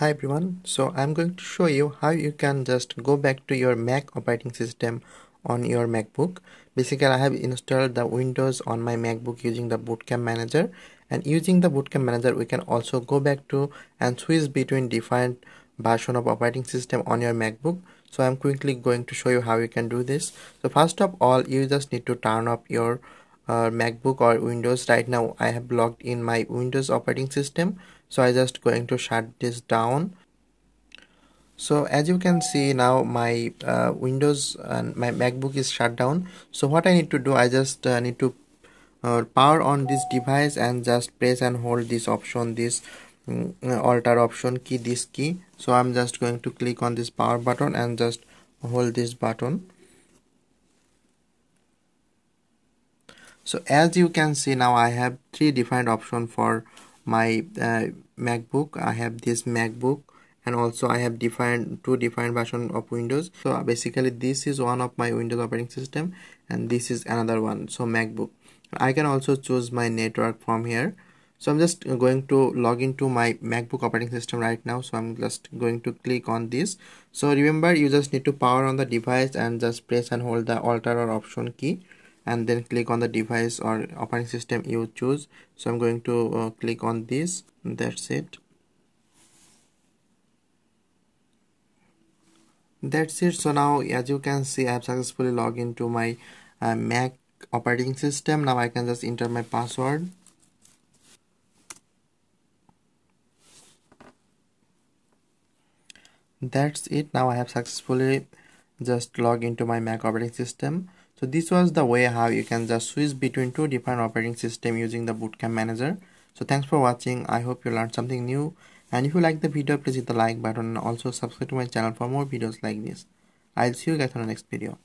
Hi everyone, so I'm going to show you how you can just go back to your Mac operating system on your MacBook. Basically, I have installed the Windows on my MacBook using the Bootcamp Manager, and using the Bootcamp Manager we can also go back to and switch between different version of operating system on your MacBook. So I'm quickly going to show you how you can do this. So first of all, you just need to turn up your MacBook or Windows. Right now I have logged in my Windows operating system, so I just going to shut this down. So as you can see now my Windows and my MacBook is shut down. So what I need to do, I just need to power on this device and just press and hold this option, this alter option key, this key. So I'm just going to click on this power button and just hold this button. So as you can see now I have three different options for my MacBook. I have this MacBook and also I have two different versions of Windows. So basically this is one of my Windows operating system and this is another one, so MacBook. I can also choose my network from here. So I'm just going to log into my MacBook operating system right now. So I'm just going to click on this. So remember, you just need to power on the device and just press and hold the Alt or Option key, and then click on the device or operating system you choose. So I'm going to click on this. That's it. So now as you can see I have successfully logged into my Mac operating system. Now I can just enter my password. That's it. Now I have successfully just logged into my Mac operating system. So this was the way how you can just switch between two different operating systems using the Bootcamp Manager. So thanks for watching. I hope you learned something new. And if you like the video, please hit the like button and also subscribe to my channel for more videos like this. I'll see you guys on the next video.